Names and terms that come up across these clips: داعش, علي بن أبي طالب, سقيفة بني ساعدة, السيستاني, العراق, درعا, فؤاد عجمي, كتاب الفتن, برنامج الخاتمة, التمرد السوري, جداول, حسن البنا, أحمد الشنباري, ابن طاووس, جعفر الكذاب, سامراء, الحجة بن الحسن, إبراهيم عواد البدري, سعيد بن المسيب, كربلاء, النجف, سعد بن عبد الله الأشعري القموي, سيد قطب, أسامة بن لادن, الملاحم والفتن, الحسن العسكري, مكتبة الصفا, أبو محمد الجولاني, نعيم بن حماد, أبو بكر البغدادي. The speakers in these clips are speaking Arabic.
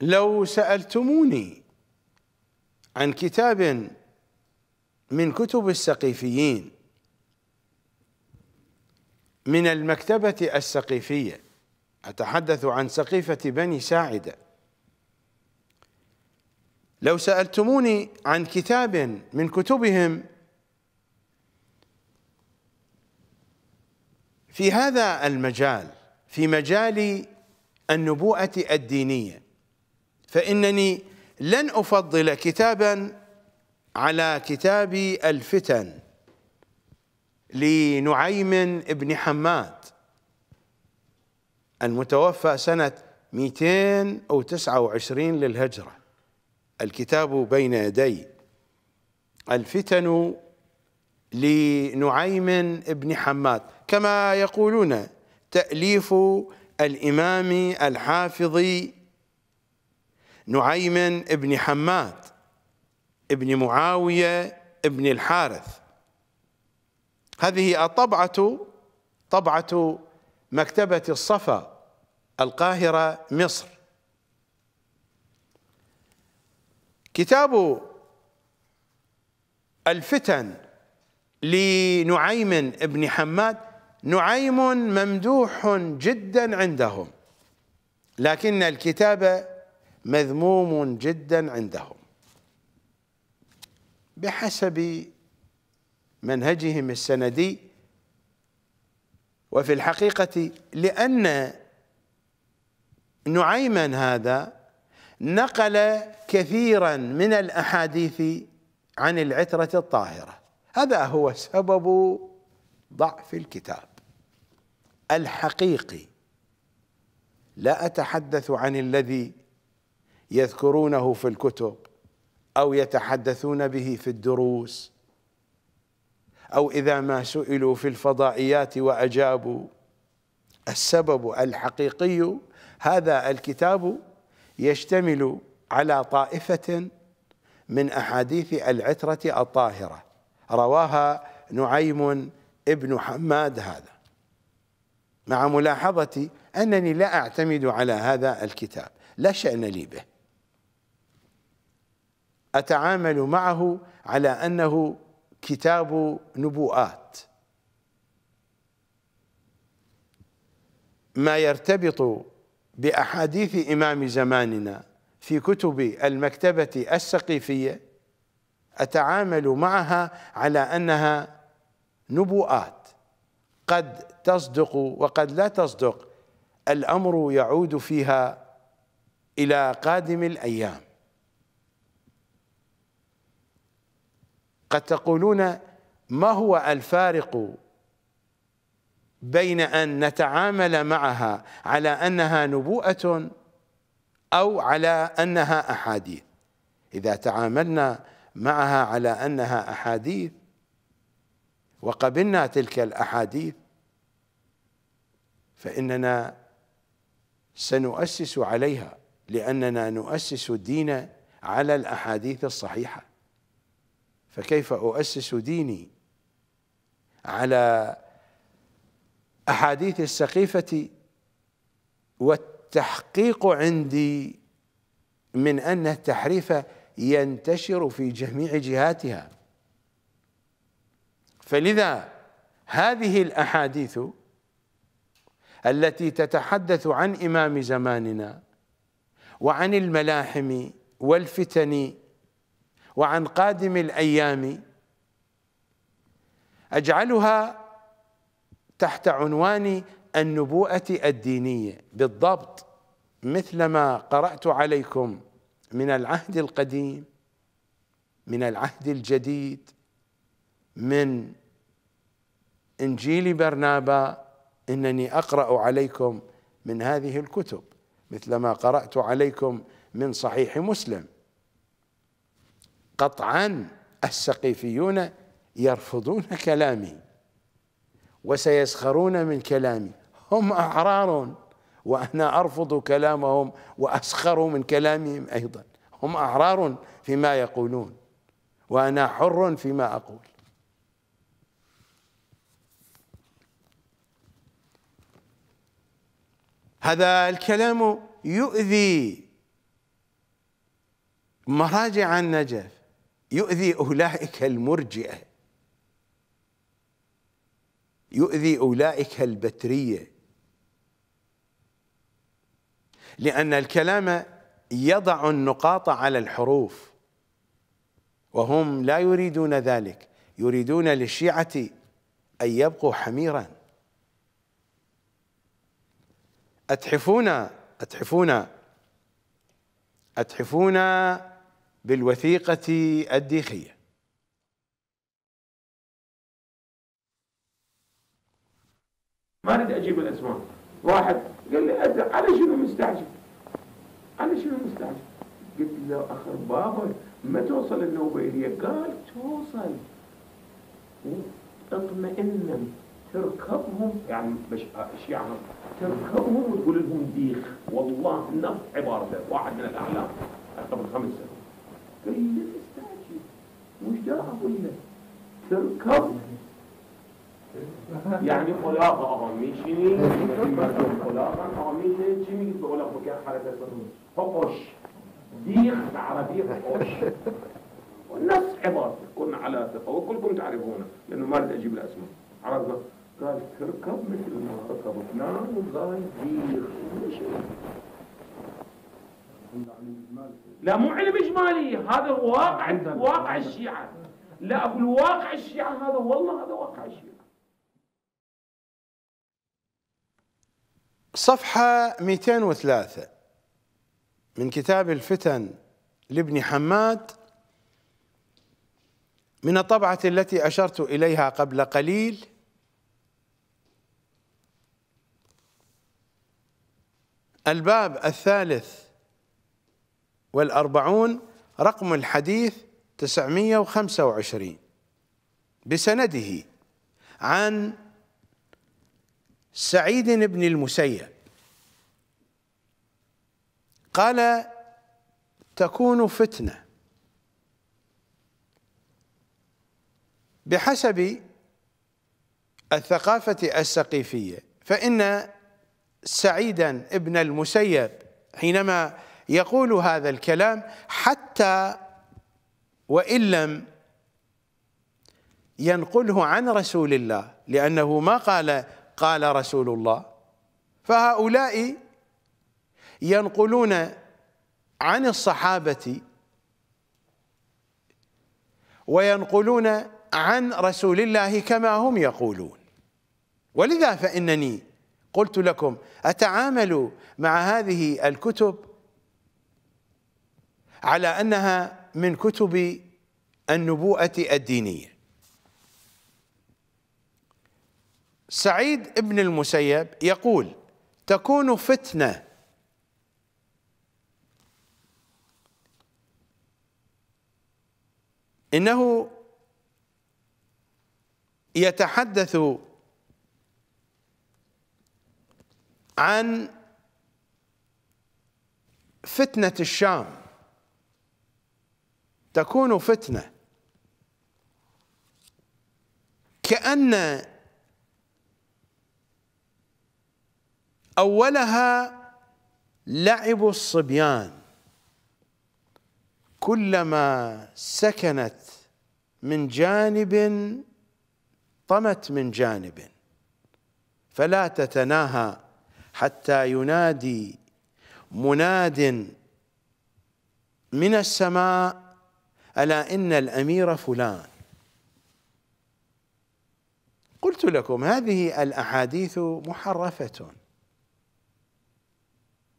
لو سألتموني عن كتاب من كتب السقيفيين من المكتبة السقيفية، أتحدث عن سقيفة بني ساعدة، لو سألتموني عن كتاب من كتبهم في هذا المجال، في مجال النبوءة الدينية، فإنني لن أفضل كتابا على كتاب الفتن لنعيم بن حماد المتوفى سنة 229 للهجرة. الكتاب بين يدي، الفتن لنعيم بن حماد، كما يقولون تأليف الإمام الحافظ نعيم بن حماد ابن معاوية ابن الحارث. هذه الطبعة طبعة مكتبة الصفا القاهرة مصر. كتاب الفتن لنعيم بن حماد، نعيم ممدوح جدا عندهم، لكن الكتاب مذموم جدا عندهم بحسب منهجهم السندي، وفي الحقيقة لأن نعيما هذا نقل كثيرا من الأحاديث عن العترة الطاهرة. هذا هو سبب ضعف الكتاب الحقيقي، لا أتحدث عن الذي يذكرونه في الكتب أو يتحدثون به في الدروس أو إذا ما سئلوا في الفضائيات وأجابوا. السبب الحقيقي، هذا الكتاب يشتمل على طائفة من أحاديث العترة الطاهرة رواها نعيم ابن حماد هذا، مع ملاحظتي أنني لا أعتمد على هذا الكتاب، لا شأن لي به، أتعامل معه على أنه كتاب نبوءات. ما يرتبط بأحاديث إمام زماننا في كتب المكتبة السقيفية أتعامل معها على أنها نبوءات، قد تصدق وقد لا تصدق، الأمر يعود فيها إلى قادم الأيام. قد تقولون ما هو الفارق بين أن نتعامل معها على أنها نبوءة أو على أنها أحاديث؟ إذا تعاملنا معها على أنها أحاديث وقبلنا تلك الأحاديث فإننا سنؤسس عليها، لأننا نؤسس الدين على الأحاديث الصحيحة، فكيف أؤسس ديني على أحاديث السقيفة والتحقيق عندي من أن التحريف ينتشر في جميع جهاتها؟ فلذا هذه الأحاديث التي تتحدث عن إمام زماننا وعن الملاحم والفتن وعن قادم الأيام أجعلها تحت عنوان النبوءة الدينية بالضبط، مثلما قرأت عليكم من العهد القديم، من العهد الجديد، من إنجيل برنابا، إنني أقرأ عليكم من هذه الكتب، مثلما قرأت عليكم من صحيح مسلم. قطعا السقيفيون يرفضون كلامي وسيسخرون من كلامي، هم أحرار وأنا أرفض كلامهم وأسخر من كلامهم أيضا، هم أحرار فيما يقولون وأنا حر فيما أقول. هذا الكلام يؤذي مراجع النجف يؤذي أولئك المرجئة، يؤذي أولئك البترية، لأن الكلام يضع النقاط على الحروف، وهم لا يريدون ذلك، يريدون للشيعة أن يبقوا حميرا. أتحفونا أتحفونا أتحفونا بالوثيقة الديخية. ما أريد أجيب الأسماء. واحد قال لي على شنو مستعجل؟ على شنو مستعجل؟ قلت له أخر بابا ما توصل النوبة إليك. قال توصل، اطمئن تركبهم، يعني الشيعة تركبهم وتقول لهم ديخ، والله نفس عبارته واحد من الأعلام قبل 5 سنوات. قال لي لا تستعجل، وش دا أقول له؟ تركبهم يعني خلاق أهميشني خلاقا أهميشني جميل بقول لك مكان حالة فقش ديخ بالعربية فقش، والنفس عبارته كنا على ثقة وكلكم تعرفونه لأنه ما أريد أجيب الأسماء. عرفنا قال تركب مثل ما ركب فلان وقال ديخ. لا مو علم إجمالي، هذا واقع، واقع الشيعة. لا أقول واقع الشيعة، هذا والله هذا واقع الشيعة. صفحة 203 من كتاب الفتن لابن حماد من الطبعة التي أشرت إليها قبل قليل. الباب 43، رقم الحديث 925، بسنده عن سعيد بن المسيب قال تكون فتنة بحسب الثقافة السقيفية، فإن سعيدا بن المسيب حينما يقول هذا الكلام حتى وإن لم ينقله عن رسول الله، لأنه ما قال قال رسول الله، فهؤلاء ينقلون عن الصحابة وينقلون عن رسول الله كما هم يقولون. ولذا فإنني قلت لكم أتعامل مع هذه الكتب على أنها من كتب النبوءة الدينية. سعيد بن المسيب يقول تكون فتنة، إنه يتحدث عن فتنة الشام. تكون فتنة كأن أولها لعب الصبيان، كلما سكنت من جانب طمت من جانب، فلا تتناهى حتى ينادي مناد من السماء ألا إن الأمير فلان. قلت لكم هذه الأحاديث محرفة،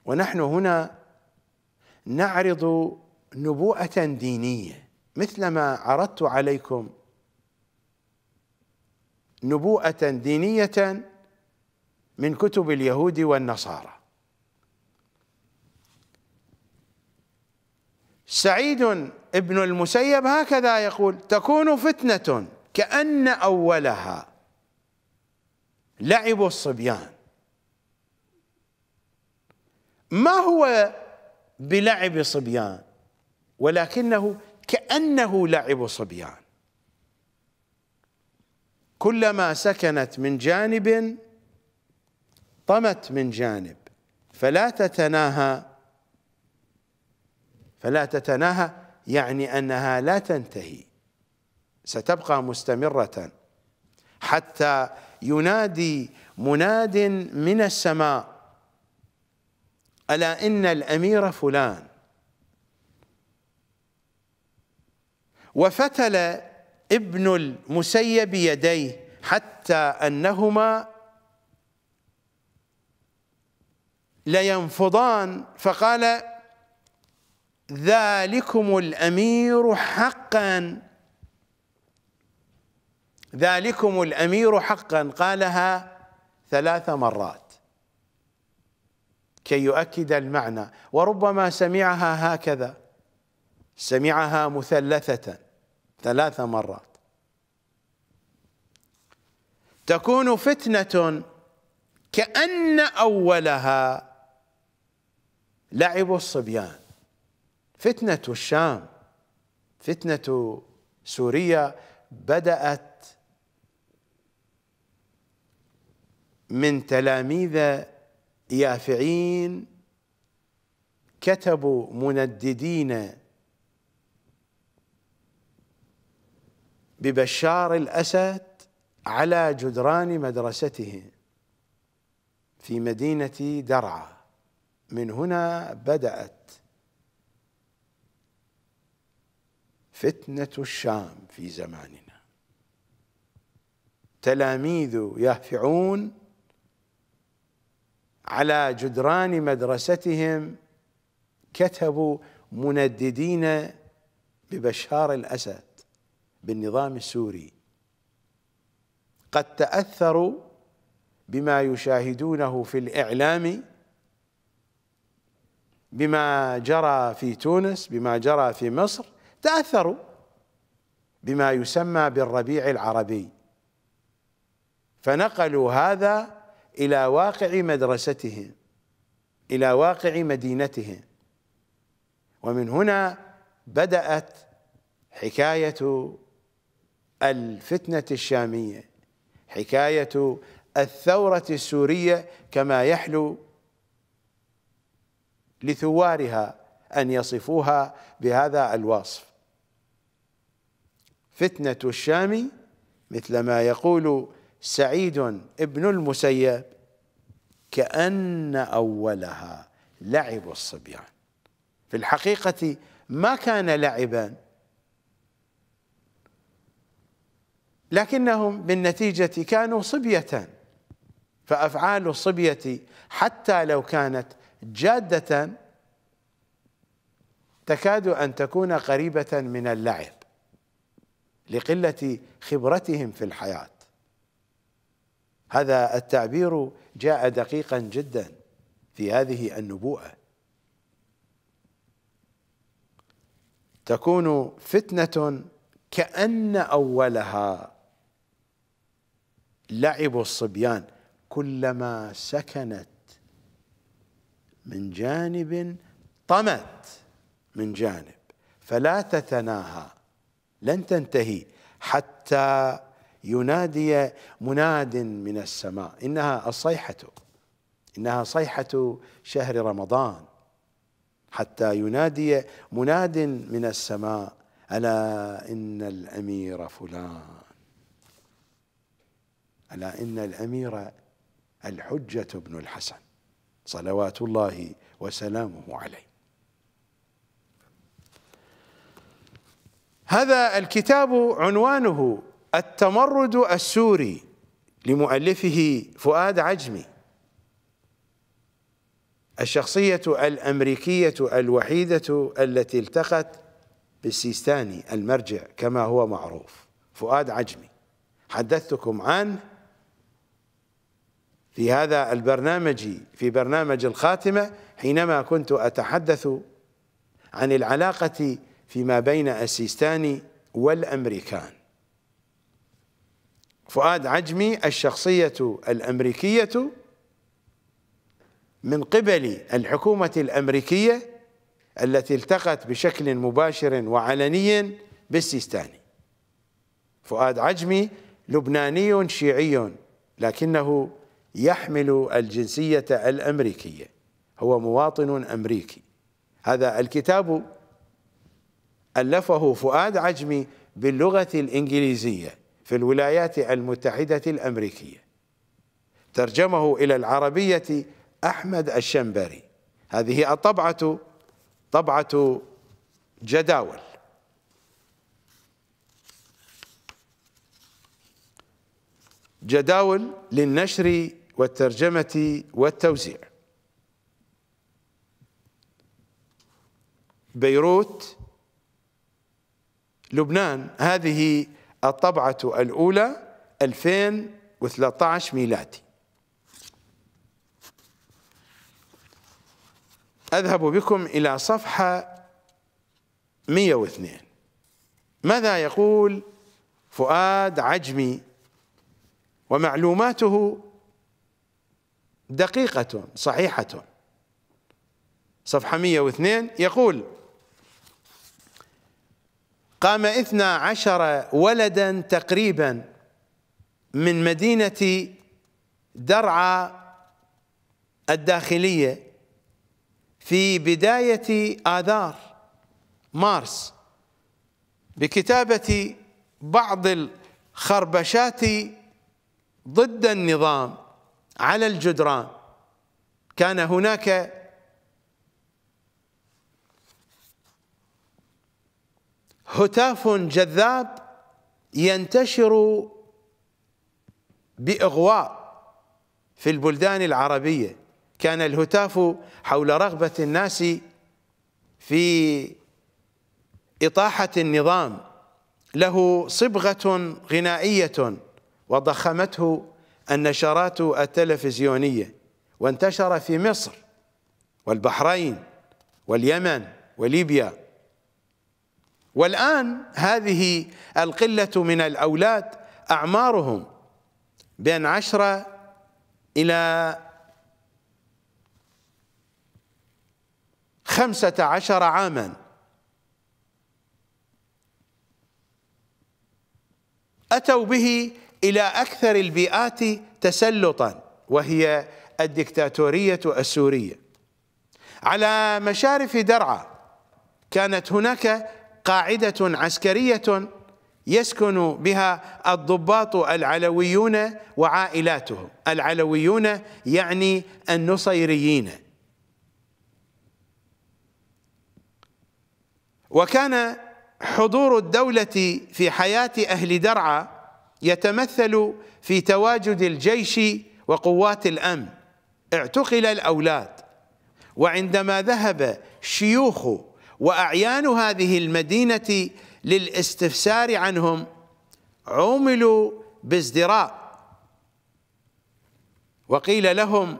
ونحن هنا نعرض نبوءة دينية مثلما عرضت عليكم نبوءة دينية من كتب اليهود والنصارى. سعيد ابن المسيب هكذا يقول تكون فتنة كأن أولها لعب الصبيان. ما هو بلعب صبيان، ولكنه كأنه لعب صبيان، كلما سكنت من جانب طمت من جانب، فلا تتناهى فلا تتناهى يعني أنها لا تنتهي، ستبقى مستمرة حتى ينادي مناد من السماء ألا إن الأمير فلان. وفتل ابن المسيب يديه حتى أنهما لينفضان، فقال ذلكم الأمير حقا، ذلكم الأمير حقا، قالها 3 مرات كي يؤكد المعنى، وربما سمعها هكذا، سمعها مثلثة 3 مرات. تكون فتنة كأن أولها لعب الصبيان، فتنة الشام، فتنة سوريا بدأت من تلاميذ يافعين كتبوا منددين ببشار الأسد على جدران مدرسته في مدينة درعا، من هنا بدأت فتنة الشام في زماننا. تلاميذ يافعون على جدران مدرستهم كتبوا منددين ببشار الأسد بالنظام السوري، قد تأثروا بما يشاهدونه في الإعلام، بما جرى في تونس، بما جرى في مصر، تأثروا بما يسمى بالربيع العربي، فنقلوا هذا إلى واقع مدرستهم، إلى واقع مدينتهم، ومن هنا بدأت حكاية الفتنة الشامية، حكاية الثورة السورية كما يحلو لثوارها أن يصفوها بهذا الوصف. فتنة الشام مثل ما يقول سعيد بن المسيب كأن أولها لعب الصبيان، في الحقيقة ما كان لعبا، لكنهم بالنتيجة كانوا صبية، فأفعال الصبية حتى لو كانت جادة تكاد أن تكون قريبة من اللعب لقلة خبرتهم في الحياة. هذا التعبير جاء دقيقا جدا في هذه النبوءة. تكون فتنة كأن أولها لعب الصبيان، كلما سكنت من جانب طمت من جانب، فلا تتناهى، لن تنتهي حتى ينادي مناد من السماء. إنها الصيحة، إنها صيحة شهر رمضان، حتى ينادي مناد من السماء ألا إن الأمير فلان، ألا إن الأمير الحجة بن الحسن صلوات الله وسلامه عليه. هذا الكتاب عنوانه التمرد السوري لمؤلفه فؤاد عجمي، الشخصية الأمريكية الوحيدة التي التقت بالسيستاني المرجع كما هو معروف، فؤاد عجمي حدثتكم عنه في هذا البرنامج، في برنامج الخاتمة، حينما كنت أتحدث عن العلاقة فيما بين السيستاني والأمريكان. فؤاد عجمي الشخصية الأمريكية من قبل الحكومة الأمريكية التي التقت بشكل مباشر وعلني بالسيستاني. فؤاد عجمي لبناني شيعي لكنه يحمل الجنسية الأمريكية، هو مواطن أمريكي. هذا الكتاب ألفه فؤاد عجمي باللغة الإنجليزية في الولايات المتحدة الأمريكية، ترجمه إلى العربية أحمد الشنباري. هذه الطبعة طبعة جداول. جداول للنشر والترجمة والتوزيع. بيروت، لبنان. هذه الطبعة الأولى 2013 ميلادي. أذهب بكم إلى صفحة 102. ماذا يقول فؤاد عجمي؟ ومعلوماته دقيقة صحيحة. صفحة 102 يقول: قام 12 ولدا تقريبا من مدينة درعا الداخلية في بداية آذار مارس بكتابة بعض الخربشات ضد النظام على الجدران. كان هناك هتاف جذاب ينتشر بإغواء في البلدان العربية. كان الهتاف حول رغبة الناس في إطاحة النظام. له صبغة غنائية وضخمته النشرات التلفزيونية، وانتشر في مصر والبحرين واليمن وليبيا. والآن هذه القلة من الأولاد أعمارهم بين 10 إلى 15 عاما. أتوا به إلى أكثر البيئات تسلطا، وهي الدكتاتورية السورية. على مشارف درعا كانت هناك قاعدة عسكرية يسكن بها الضباط العلويون وعائلاتهم. العلويون يعني النصيريين. وكان حضور الدولة في حياة أهل درعا يتمثل في تواجد الجيش وقوات الأمن. اعتقل الأولاد، وعندما ذهب شيوخ وأعيان هذه المدينة للاستفسار عنهم عُملوا بازدراء، وقيل لهم: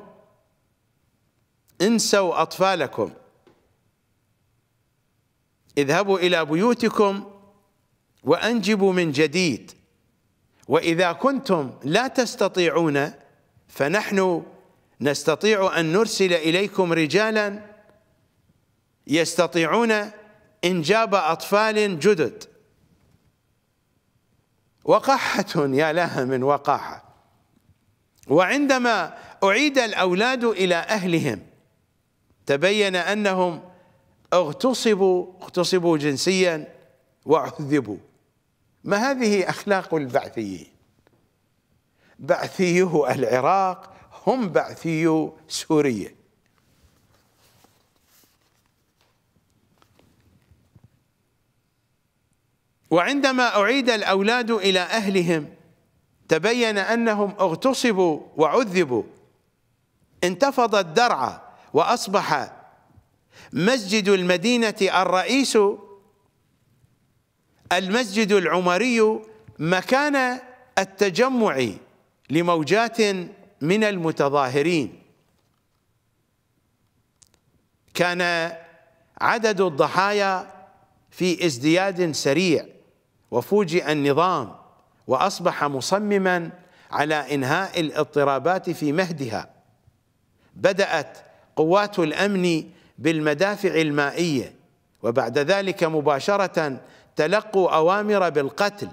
انسوا أطفالكم، اذهبوا إلى بيوتكم وأنجبوا من جديد، وإذا كنتم لا تستطيعون فنحن نستطيع أن نرسل إليكم رجالا يستطيعون إنجاب أطفال جدد. وقاحة، يا لها من وقاحة. وعندما أعيد الأولاد إلى أهلهم تبين أنهم اغتصبوا جنسيا وعذبوا. ما هذه أخلاق البعثيين؟ بعثيه العراق هم بعثي سوريا. وعندما أعيد الأولاد إلى أهلهم تبين أنهم اغتصبوا وعذبوا. انتفضت درعا وأصبح مسجد المدينة الرئيس المسجد العمري مكان التجمع لموجات من المتظاهرين. كان عدد الضحايا في ازدياد سريع، وفوجئ النظام وأصبح مصمما على إنهاء الاضطرابات في مهدها. بدأت قوات الأمن بالمدافع المائية، وبعد ذلك مباشرة تلقوا أوامر بالقتل،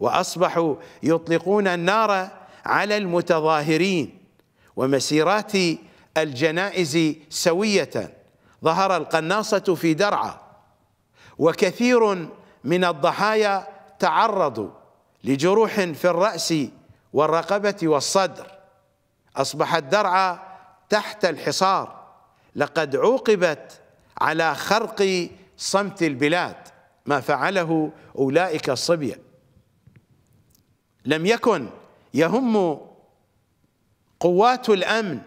وأصبحوا يطلقون النار على المتظاهرين. ومسيرات الجنائز سوية. ظهر القناصة في درعا وكثير من الضحايا تعرضوا لجروح في الرأس والرقبة والصدر، أصبح الدرع تحت الحصار، لقد عوقبت على خرق صمت البلاد ما فعله أولئك الصبية. لم يكن يهم قوات الأمن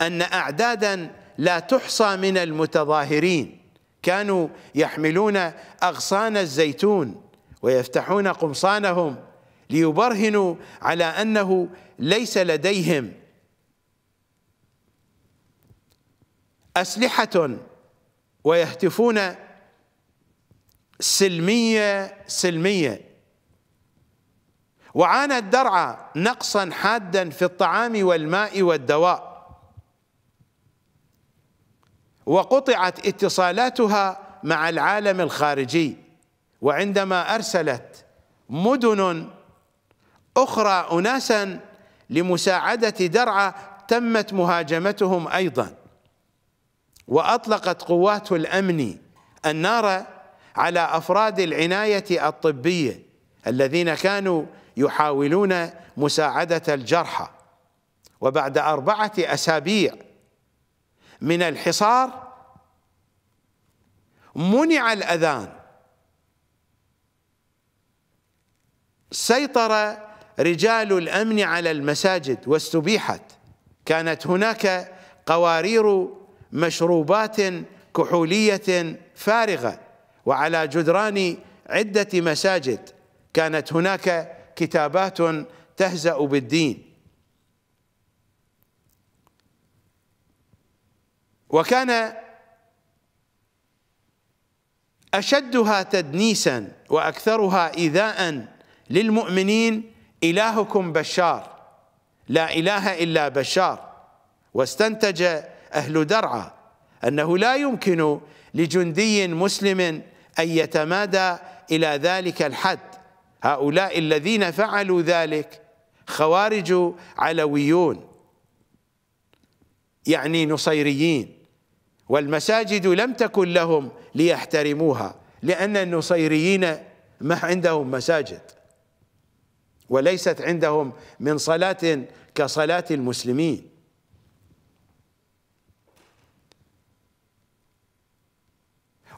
أن أعدادا لا تحصى من المتظاهرين كانوا يحملون أغصان الزيتون ويفتحون قمصانهم ليبرهنوا على أنه ليس لديهم أسلحة ويهتفون سلمية سلمية. وعانى الدرعا نقصا حادا في الطعام والماء والدواء، وقطعت اتصالاتها مع العالم الخارجي، وعندما أرسلت مدن أخرى أناسا لمساعدة درعا تمت مهاجمتهم أيضا. وأطلقت قوات الأمن النار على أفراد العناية الطبية الذين كانوا يحاولون مساعدة الجرحى. وبعد 4 أسابيع من الحصار منع الأذان، سيطر رجال الأمن على المساجد واستبيحت، كانت هناك قوارير مشروبات كحولية فارغة، وعلى جدران عدة مساجد كانت هناك كتابات تهزأ بالدين. وكان أشدها تدنيسا وأكثرها إيذاء للمؤمنين إلهكم بشار، لا إله إلا بشار. واستنتج أهل درعا أنه لا يمكن لجندي مسلم أن يتمادى إلى ذلك الحد، هؤلاء الذين فعلوا ذلك خوارج علويون يعني نصيريين، والمساجد لم تكن لهم ليحترموها لأن النصيريين ما عندهم مساجد، وليست عندهم من صلاة كصلاة المسلمين.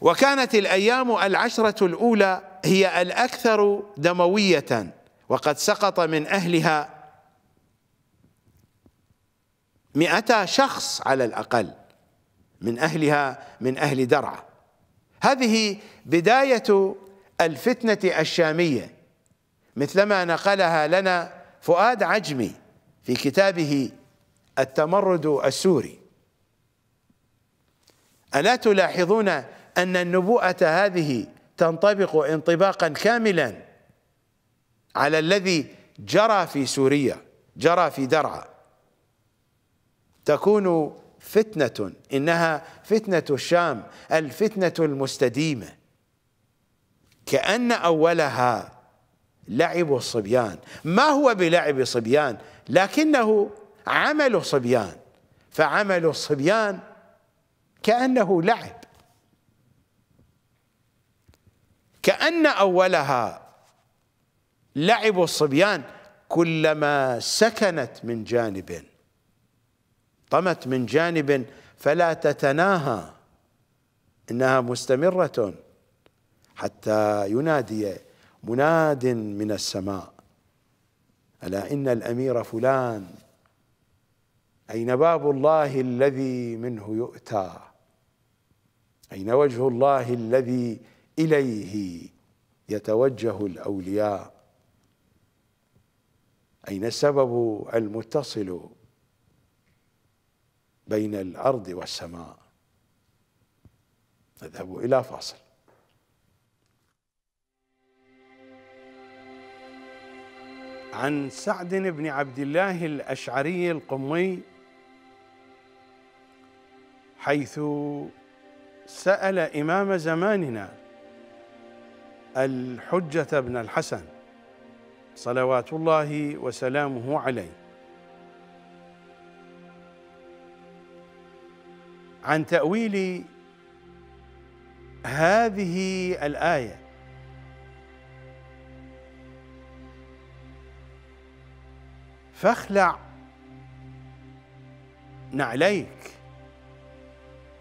وكانت الأيام 10 الأولى هي الأكثر دموية، وقد سقط من أهلها 200 شخص على الأقل من أهل درعا. هذه بداية الفتنة الشامية مثلما نقلها لنا فؤاد عجمي في كتابه التمرد السوري. ألا تلاحظون أن النبوءة هذه تنطبق انطباقا كاملا على الذي جرى في سوريا، جرى في درعا. تكون فتنة، إنها فتنة الشام، الفتنة المستديمة، كأن أولها لعب الصبيان. ما هو بلعب صبيان لكنه عمل صبيان، فعمل الصبيان كأنه لعب. كأن أولها لعب الصبيان، كلما سكنت من جانب طمت من جانب فلا تتناهى، إنها مستمرة حتى ينادي مناد من السماء ألا إن الأمير فلان، أين باب الله الذي منه يؤتى، أين وجه الله الذي إليه يتوجه الأولياء، أين السبب المتصل بين الأرض والسماء. نذهب إلى فاصل. عن سعد بن عبد الله الأشعري القموي حيث سأل إمام زماننا الحجة بن الحسن صلوات الله وسلامه عليه عن تأويل هذه الآية فاخلع نعليك،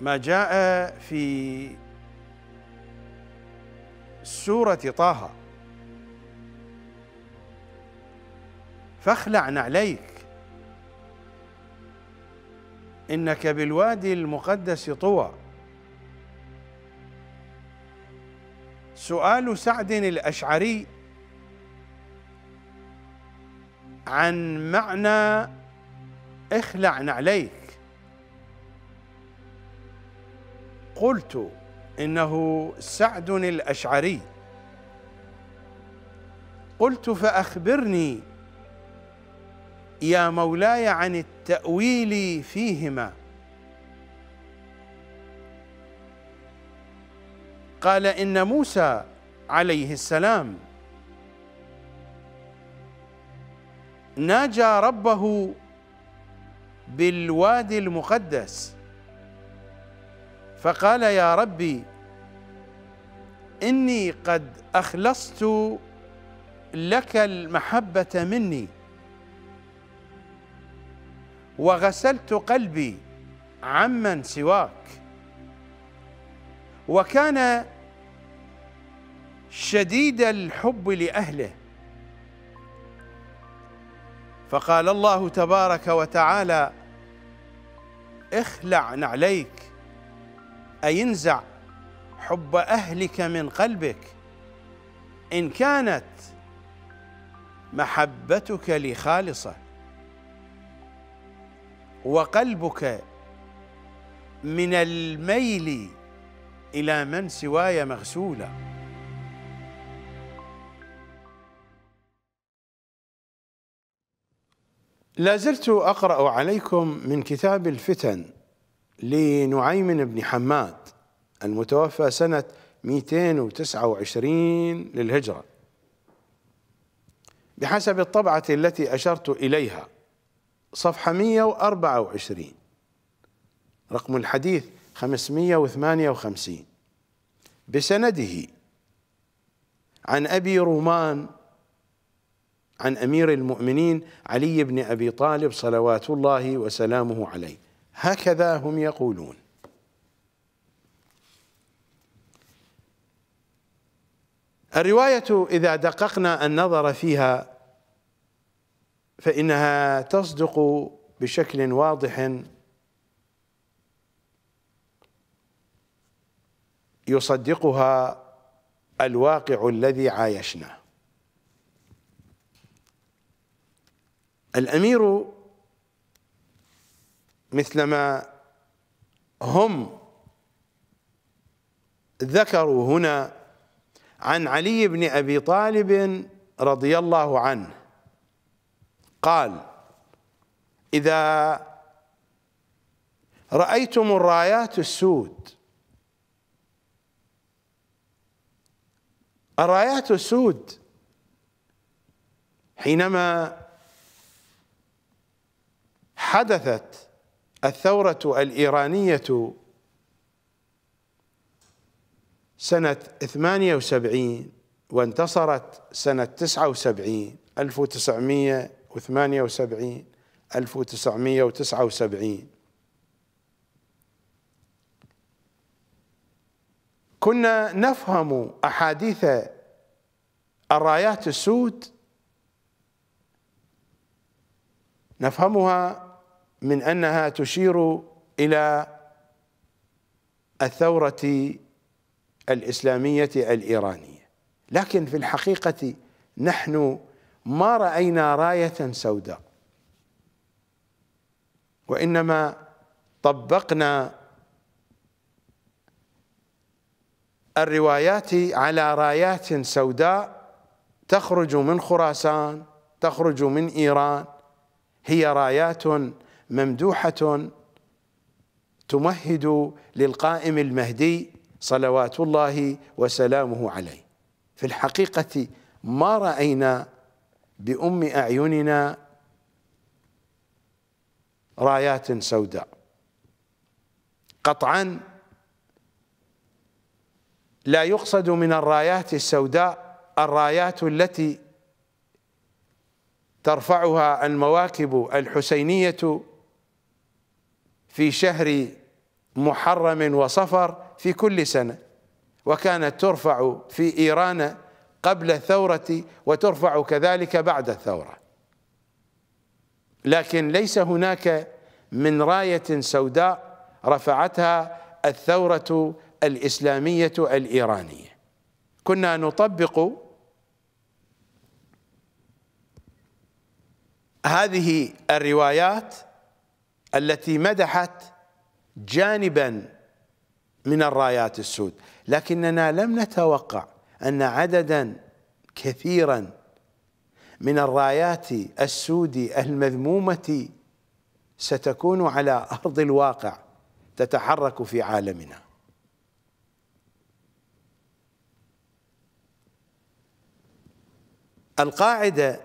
ما جاء في سورة طه، فاخلع نعليك إنك بالوادي المقدس طوى. سؤال سعد الأشعري عن معنى اخلع نعليك، قلت إنه سعد الأشعري، قلت فأخبرني يا مولاي عن التأويل فيهما. قال إن موسى عليه السلام ناجى ربه بالوادي المقدس فقال يا ربي إني قد أخلصت لك المحبة مني وغسلت قلبي عمن سواك، وكان شديد الحب لأهله. فقال الله تبارك وتعالى اخلع نعليك أي انزع حب أهلك من قلبك إن كانت محبتك لي خالصة وقلبك من الميل إلى من سواي مغسولا. لازلت أقرأ عليكم من كتاب الفتن لنعيم بن حماد المتوفى سنة 229 للهجرة بحسب الطبعة التي أشرت إليها، صفحة 124، رقم الحديث 558، بسنده عن أبي رومان عن أمير المؤمنين علي بن أبي طالب صلوات الله وسلامه عليه، هكذا هم يقولون. الرواية إذا دققنا النظر فيها فإنها تصدق بشكل واضح يصدقها الواقع الذي عايشناه. الأمير مثلما هم ذكروا هنا عن علي بن أبي طالب رضي الله عنه قال إذا رأيتم الرايات السود، الرايات السود حينما حدثت الثورة الإيرانية سنة 78 وانتصرت سنة 79، 1978، 1979، كنا نفهم أحاديث الرايات السود، نفهمها من أنها تشير إلى الثورة الإسلامية الإيرانية، لكن في الحقيقة نحن ما رأينا راية سوداء، وإنما طبقنا الروايات على رايات سوداء تخرج من خراسان، تخرج من إيران، هي رايات ممدوحة تمهد للقائم المهدي صلوات الله وسلامه عليه. في الحقيقة ما رأينا بأم أعيننا رايات سوداء قطعا، لا يقصد من الرايات السوداء الرايات التي ترفعها المواكب الحسينية في شهر محرم وصفر في كل سنة، وكانت ترفع في إيران قبل الثورة وترفع كذلك بعد الثورة، لكن ليس هناك من راية سوداء رفعتها الثورة الإسلامية الإيرانية. كنا نطبق هذه الروايات التي مدحت جانبا من الرايات السود، لكننا لم نتوقع أن عددا كثيرا من الرايات السودي المذمومة ستكون على أرض الواقع تتحرك في عالمنا. القاعدة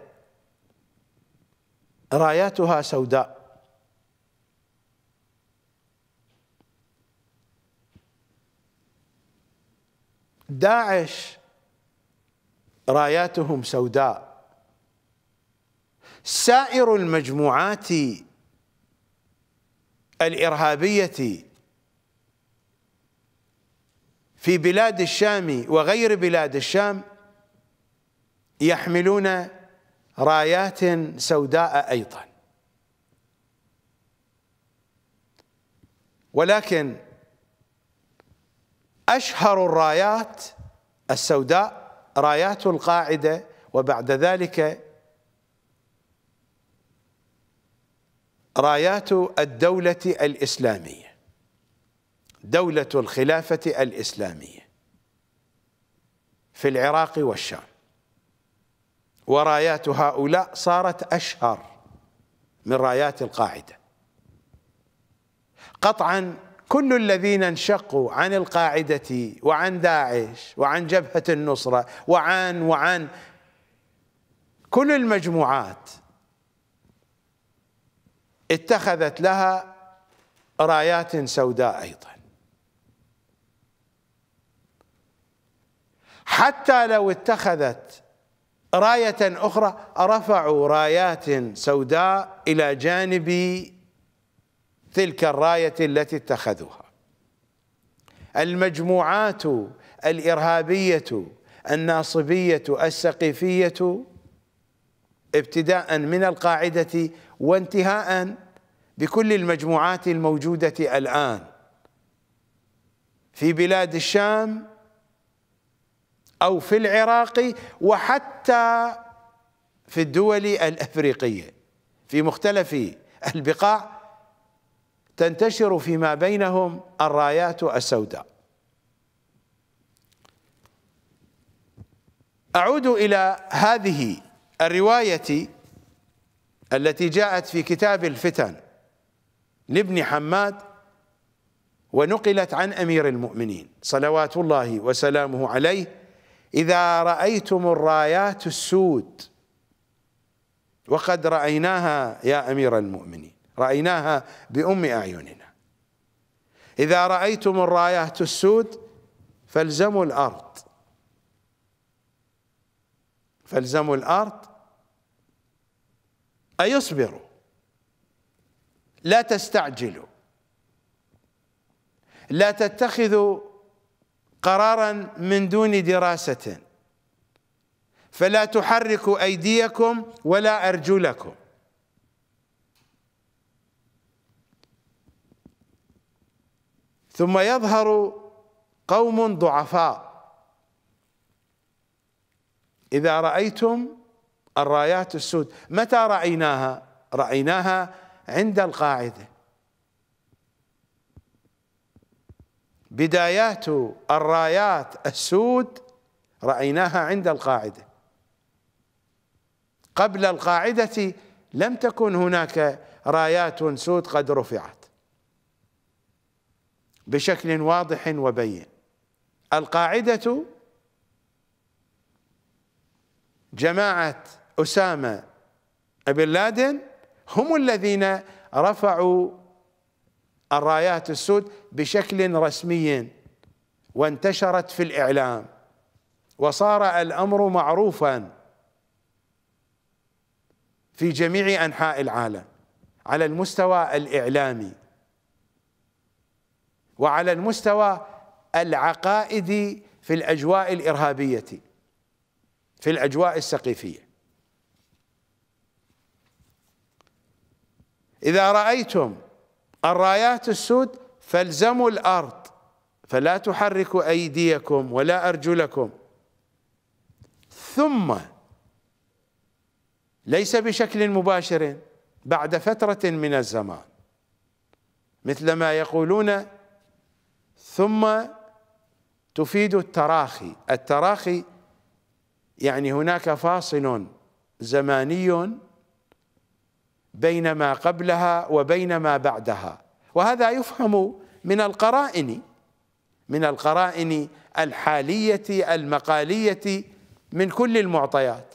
راياتها سوداء، داعش راياتهم سوداء، سائر المجموعات الإرهابية في بلاد الشام وغير بلاد الشام يحملون رايات سوداء أيضا، ولكن أشهر الرايات السوداء رايات القاعدة، وبعد ذلك رايات الدولة الإسلامية، دولة الخلافة الإسلامية في العراق والشام، ورايات هؤلاء صارت أشهر من رايات القاعدة. قطعا كل الذين انشقوا عن القاعدة وعن داعش وعن جبهة النصرة وعن كل المجموعات اتخذت لها رايات سوداء أيضا، حتى لو اتخذت راية أخرى رفعوا رايات سوداء إلى جانب تلك الراية التي اتخذوها. المجموعات الإرهابية الناصبية السقيفية ابتداء من القاعدة وانتهاء بكل المجموعات الموجودة الآن في بلاد الشام أو في العراق وحتى في الدول الأفريقية في مختلف البقاع تنتشر فيما بينهم الرايات السوداء. أعود إلى هذه الرواية التي جاءت في كتاب الفتن لابن حماد ونقلت عن أمير المؤمنين صلوات الله وسلامه عليه: إذا رأيتم الرايات السود، وقد رأيناها يا أمير المؤمنين، رأيناها بأم أعيننا، إذا رأيتم الرايات السود فالزموا الأرض، فالزموا الأرض أي اصبروا لا تستعجلوا، لا تتخذوا قرارا من دون دراسة، فلا تحركوا أيديكم ولا أرجلكم. ثم يظهر قوم ضعفاء. إذا رأيتم الرايات السود، متى رأيناها؟ رأيناها عند القاعدة، بدايات الرايات السود رأيناها عند القاعدة. قبل القاعدة لم تكن هناك رايات سود قد رفعت بشكل واضح وبين. القاعدة جماعة أسامة بن لادن هم الذين رفعوا الرايات السود بشكل رسمي وانتشرت في الإعلام وصار الأمر معروفا في جميع أنحاء العالم على المستوى الإعلامي وعلى المستوى العقائدي في الأجواء الإرهابية في الأجواء السقيفية. إذا رأيتم الرايات السود فالزموا الأرض فلا تحركوا أيديكم ولا أرجلكم، ثم ليس بشكل مباشر بعد فترة من الزمان مثل ما يقولون ثم تفيد التراخي. التراخي يعني هناك فاصل زماني بين ما قبلها وبين ما بعدها، وهذا يفهم من القرائن الحالية المقالية من كل المعطيات.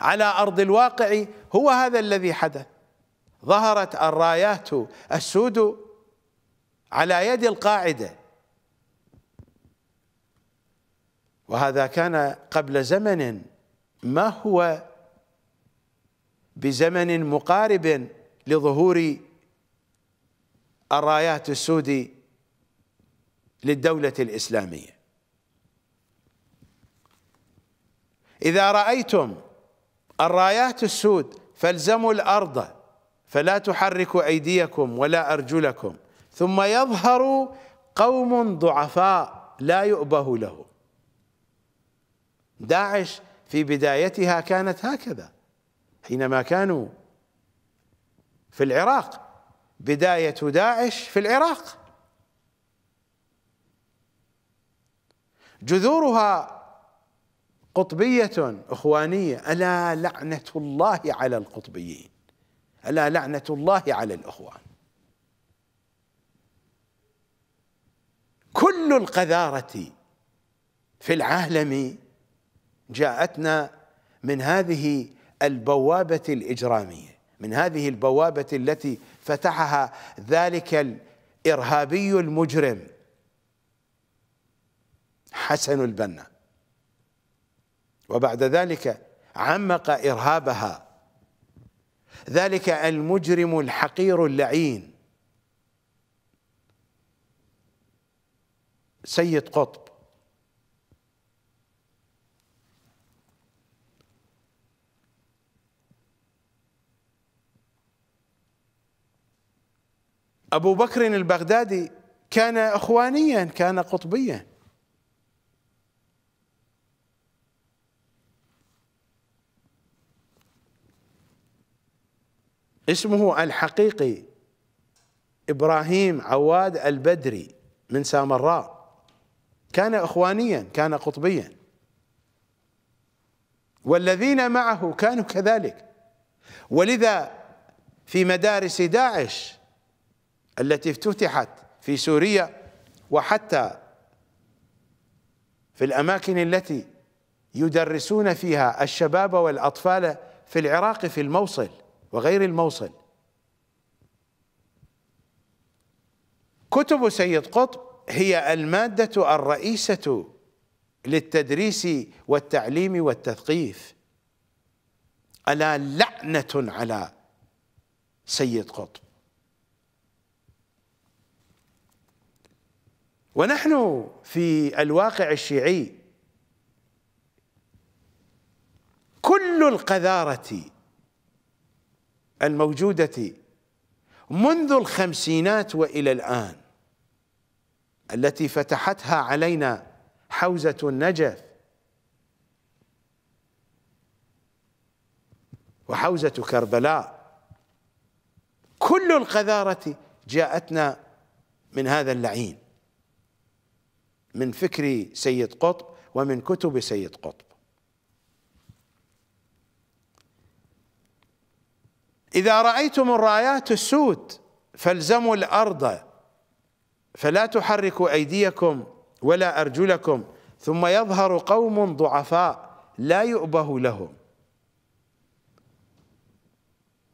على أرض الواقع هو هذا الذي حدث، ظهرت الرايات السود على يد القاعدة، وهذا كان قبل زمن ما هو بزمن مقارب لظهور الرايات السود للدولة الإسلامية. إذا رأيتم الرايات السود فالزموا الأرض فلا تحركوا أيديكم ولا أرجلكم، ثم يظهر قوم ضعفاء لا يؤبه لهم. داعش في بدايتها كانت هكذا، حينما كانوا في العراق، بداية داعش في العراق جذورها قطبية إخوانية. ألا لعنة الله على القطبيين، ألا لعنة الله على الإخوان. كل القذارة في العالم جاءتنا من هذه البوابة الإجرامية، من هذه البوابة التي فتحها ذلك الإرهابي المجرم حسن البنا، وبعد ذلك عمق إرهابها ذلك المجرم الحقير اللعين سيد قطب. أبو بكر البغدادي كان إخوانيا، كان قطبيا. اسمه الحقيقي إبراهيم عواد البدري من سامراء، كان إخوانيا، كان قطبيا، والذين معه كانوا كذلك. ولذا في مدارس داعش التي افتتحت في سوريا وحتى في الأماكن التي يدرسون فيها الشباب والأطفال في العراق، في الموصل وغير الموصل، كتب سيد قطب هي المادة الرئيسة للتدريس والتعليم والتثقيف. ألا لعنة على سيد قطب. ونحن في الواقع الشيعي كل القذارة الموجودة منذ الخمسينات وإلى الآن التي فتحتها علينا حوزة النجف وحوزة كربلاء، كل القذارة جاءتنا من هذا اللعين، من فكر سيد قطب ومن كتب سيد قطب. إذا رأيتم الرايات السود فالزموا الأرض فلا تحركوا أيديكم ولا أرجلكم، ثم يظهر قوم ضعفاء لا يؤبه لهم.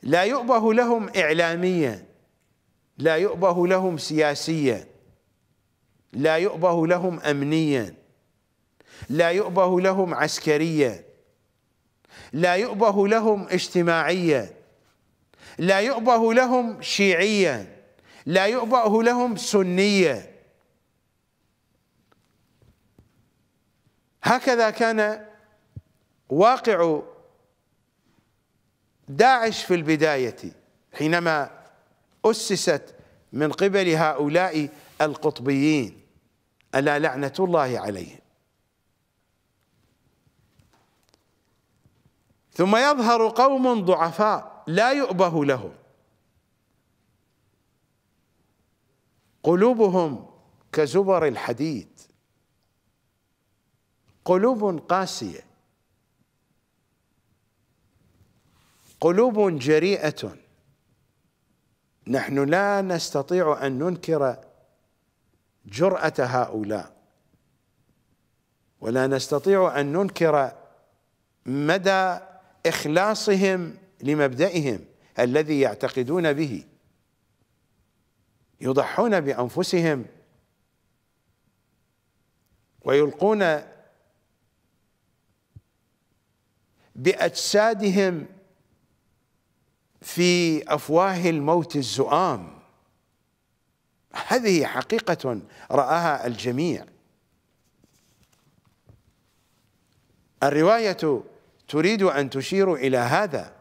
لا يؤبه لهم إعلاميا، لا يؤبه لهم سياسيا، لا يؤبه لهم أمنيا، لا يؤبه لهم عسكريا، لا يؤبه لهم اجتماعيا، لا يؤبه لهم شيعيا، لا يؤبه لهم سنيا. هكذا كان واقع داعش في البداية حينما أسست من قبل هؤلاء القطبيين، ألا لعنة الله عليهم. ثم يظهر قوم ضعفاء لا يؤبه لهم، قلوبهم كزبر الحديد، قلوب قاسية، قلوب جريئة. نحن لا نستطيع أن ننكر جرأة هؤلاء، ولا نستطيع أن ننكر مدى إخلاصهم لمبدئهم الذي يعتقدون به. يضحون بأنفسهم ويلقون بأجسادهم في أفواه الموت الزؤام. هذه حقيقة رآها الجميع. الرواية تريد أن تشير إلى هذا،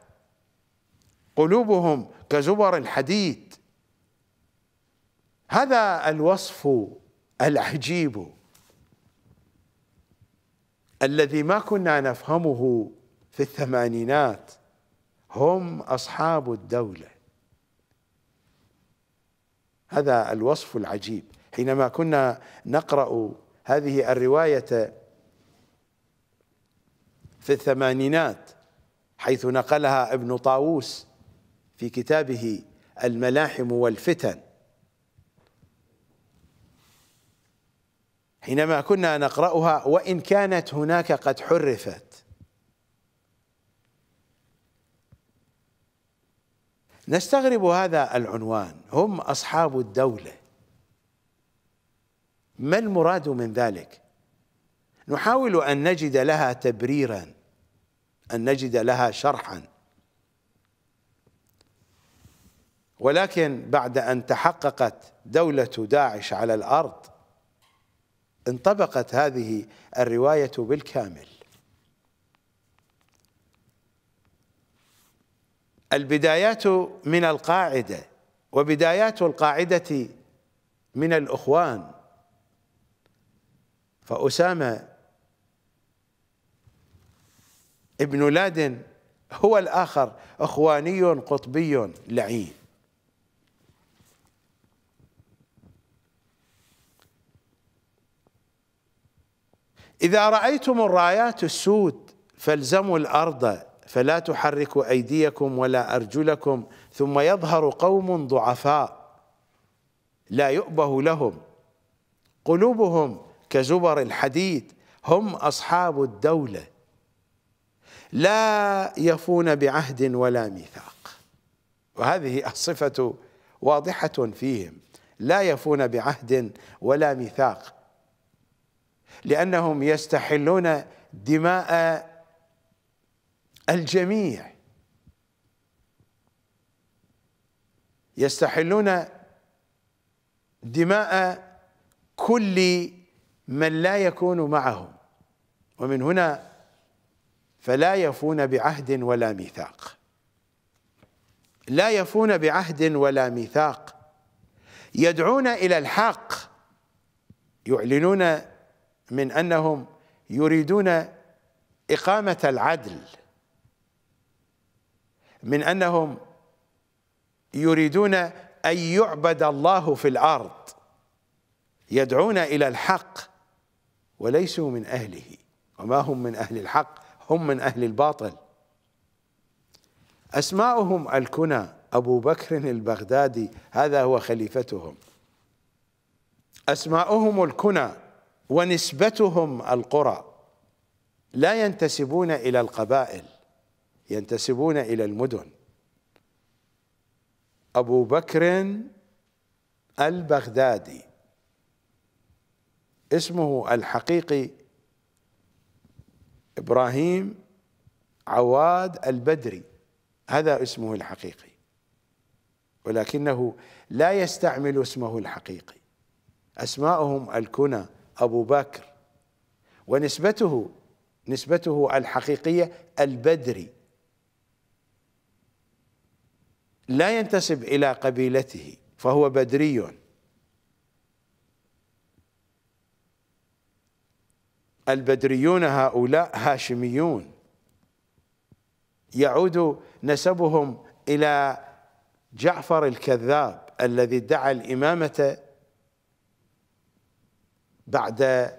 قلوبهم كزبر الحديد. هذا الوصف العجيب الذي ما كنا نفهمه في الثمانينات هم أصحاب الدولة. هذا الوصف العجيب حينما كنا نقرأ هذه الرواية في الثمانينات، حيث نقلها ابن طاووس في كتابه الملاحم والفتن. حينما كنا نقرأها وإن كانت هناك قد حرفت، نستغرب هذا العنوان، هم أصحاب الدولة. ما المراد من ذلك؟ نحاول أن نجد لها تبريراً، أن نجد لها شرحاً، ولكن بعد أن تحققت دولة داعش على الأرض انطبقت هذه الرواية بالكامل. البدايات من القاعدة، وبدايات القاعدة من الأخوان. فأسامة بن لادن هو الآخر، أخواني قطبي لعين. إذا رأيتم الرايات السود فالزموا الأرض فلا تحركوا أيديكم ولا أرجلكم. ثم يظهر قوم ضعفاء لا يؤبه لهم، قلوبهم كزبر الحديد، هم أصحاب الدولة لا يفون بعهد ولا ميثاق. وهذه الصفة واضحة فيهم، لا يفون بعهد ولا ميثاق، لأنهم يستحلون دماء الجميع، يستحلون دماء كل من لا يكون معهم، ومن هنا فلا يفون بعهد ولا ميثاق. لا يفون بعهد ولا ميثاق، يدعون إلى الحق، يعلنون من أنهم يريدون إقامة العدل، من أنهم يريدون أن يعبد الله في الأرض. يدعون إلى الحق وليسوا من أهله، وما هم من أهل الحق، هم من أهل الباطل. أسماؤهم الكنى، أبو بكر البغدادي هذا هو خليفتهم، أسماؤهم الكنى ونسبتهم القرى. لا ينتسبون إلى القبائل، ينتسبون إلى المدن. أبو بكر البغدادي اسمه الحقيقي إبراهيم عواد البدري، هذا اسمه الحقيقي، ولكنه لا يستعمل اسمه الحقيقي. أسماؤهم الكنى أبو بكر، ونسبته الحقيقية البدري، لا ينتسب إلى قبيلته فهو بدري. البدريون هؤلاء هاشميون، يعود نسبهم إلى جعفر الكذاب الذي ادعى الإمامة بعد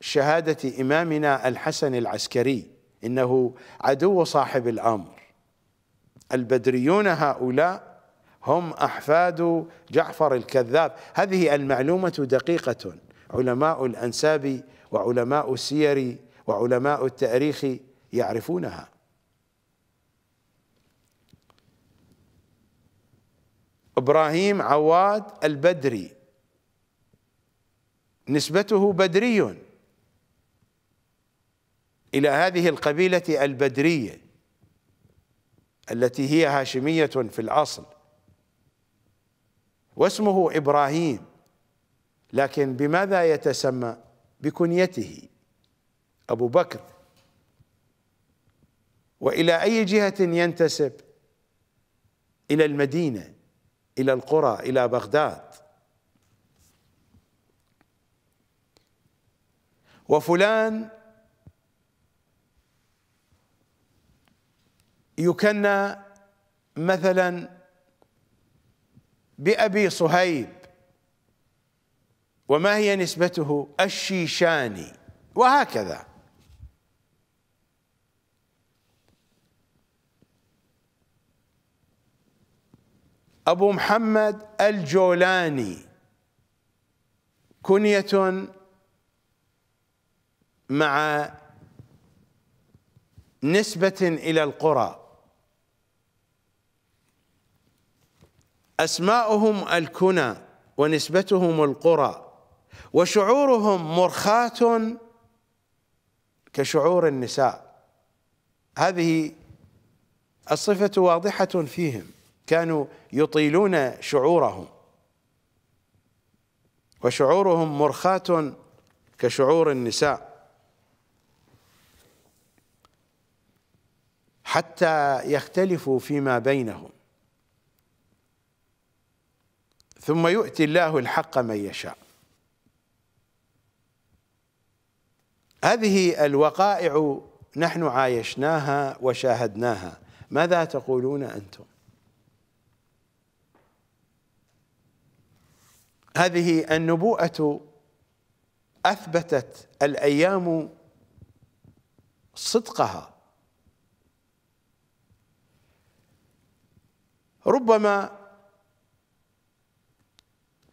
شهادة إمامنا الحسن العسكري، إنه عدو صاحب الأمر. البدريون هؤلاء هم أحفاد جعفر الكذاب. هذه المعلومة دقيقة، علماء الأنساب وعلماء السير وعلماء التاريخ يعرفونها. إبراهيم عواد البدري نسبته بدري إلى هذه القبيلة البدرية التي هي هاشمية في الأصل، واسمه إبراهيم، لكن بماذا يتسمى؟ بكنيته أبو بكر. وإلى أي جهة ينتسب؟ إلى المدينة، إلى القرى، إلى بغداد. وفلان يكنى مثلا بأبي صهيب، وما هي نسبته؟ الشيشاني، وهكذا. أبو محمد الجولاني كنية مع نسبة إلى القرى. أسماؤهم الكنى ونسبتهم القرى، وشعورهم مرخاة كشعور النساء. هذه الصفة واضحة فيهم، كانوا يطيلون شعورهم، وشعورهم مرخاة كشعور النساء، حتى يختلفوا فيما بينهم. ثم يؤتي الله الحق من يشاء. هذه الوقائع نحن عايشناها وشاهدناها، ماذا تقولون أنتم؟ هذه النبوءة أثبتت الأيام صدقها. ربما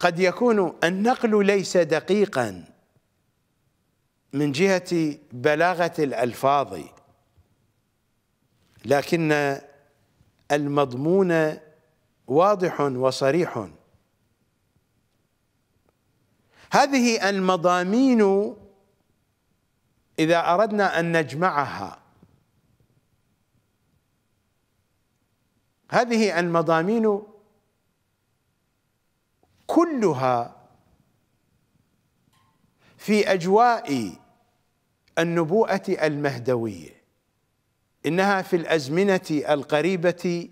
قد يكون النقل ليس دقيقا من جهة بلاغة الألفاظ، لكن المضمون واضح وصريح. هذه المضامين إذا أردنا أن نجمعها، هذه المضامين كلها في أجواء النبوءة المهدوية، إنها في الأزمنة القريبة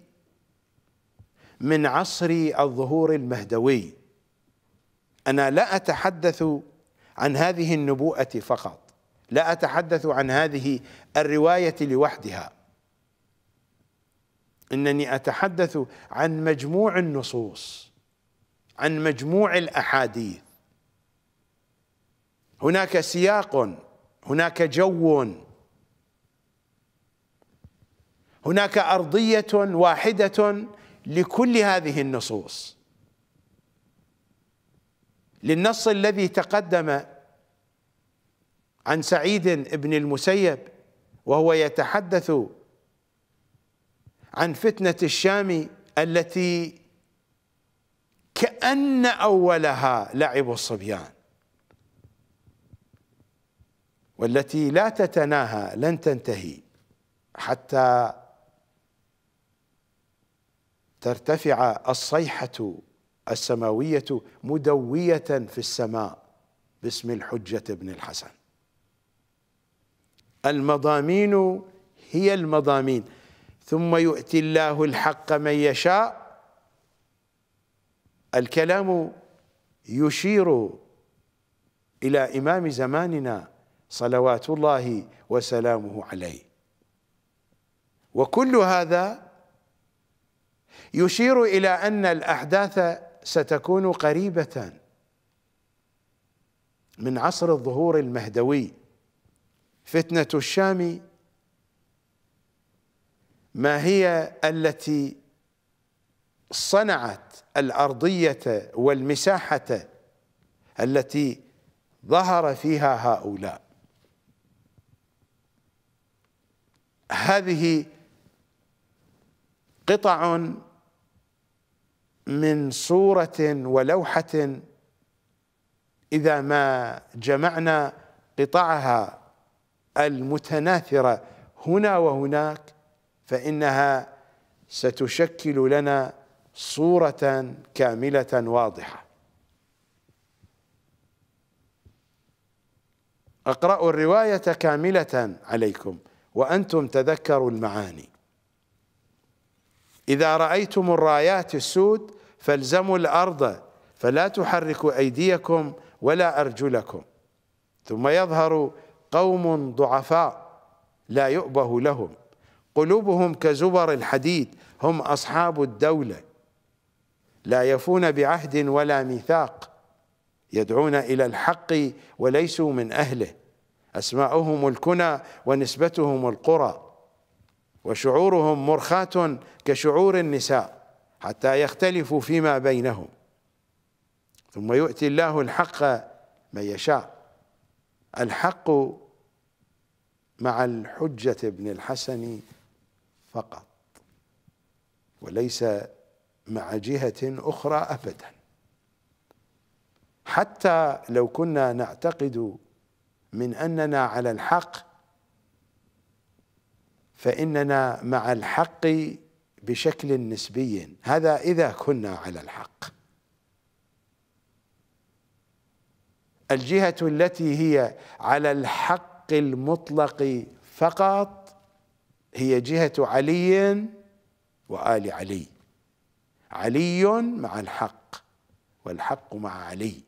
من عصر الظهور المهدوي. أنا لا أتحدث عن هذه النبوءة فقط، لا أتحدث عن هذه الرواية لوحدها، إنني أتحدث عن مجموع النصوص، عن مجموع الأحاديث. هناك سياق، هناك جو، هناك أرضية واحدة لكل هذه النصوص. للنص الذي تقدم عن سعيد بن المسيب وهو يتحدث عن فتنة الشام التي كأن أولها لعب الصبيان، والتي لا تتناهى لن تنتهي حتى ترتفع الصيحة السماوية مدوية في السماء باسم الحجة بن الحسن. المضامين هي المضامين، ثم يؤتي الله الحق من يشاء. الكلام يشير إلى إمام زماننا صلوات الله وسلامه عليه، وكل هذا يشير إلى أن الأحداث ستكون قريبة من عصر الظهور المهدوي. فتنة الشام ما هي التي صنعت الأرضية والمساحة التي ظهر فيها هؤلاء. هذه قطع من صورة ولوحة إذا ما جمعنا قطعها المتناثرة هنا وهناك فإنها ستشكل لنا صورة كاملة واضحة. أقرأ الرواية كاملة عليكم وأنتم تذكروا المعاني. إذا رأيتم الرايات السود فالزموا الأرض فلا تحركوا أيديكم ولا أرجلكم، ثم يظهر قوم ضعفاء لا يؤبه لهم، قلوبهم كزبر الحديد، هم أصحاب الدولة لا يفون بعهد ولا ميثاق، يدعون إلى الحق وليسوا من أهله، أسماؤهم الكنى ونسبتهم القرى، وشعورهم مرخاة كشعور النساء حتى يختلفوا فيما بينهم، ثم يؤتي الله الحق من يشاء. الحق مع الحجة بن الحسن فقط وليس مع جهة أخرى أبدا، حتى لو كنا نعتقد من أننا على الحق فإننا مع الحق بشكل نسبي، هذا إذا كنا على الحق. الجهة التي هي على الحق المطلق فقط هي جهة علي وآل علي، علي مع الحق والحق مع علي،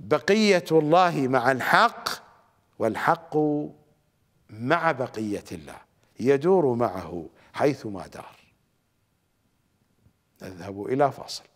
بقية الله مع الحق والحق مع بقية الله، يدور معه حيثما دار. نذهب إلى فاصل.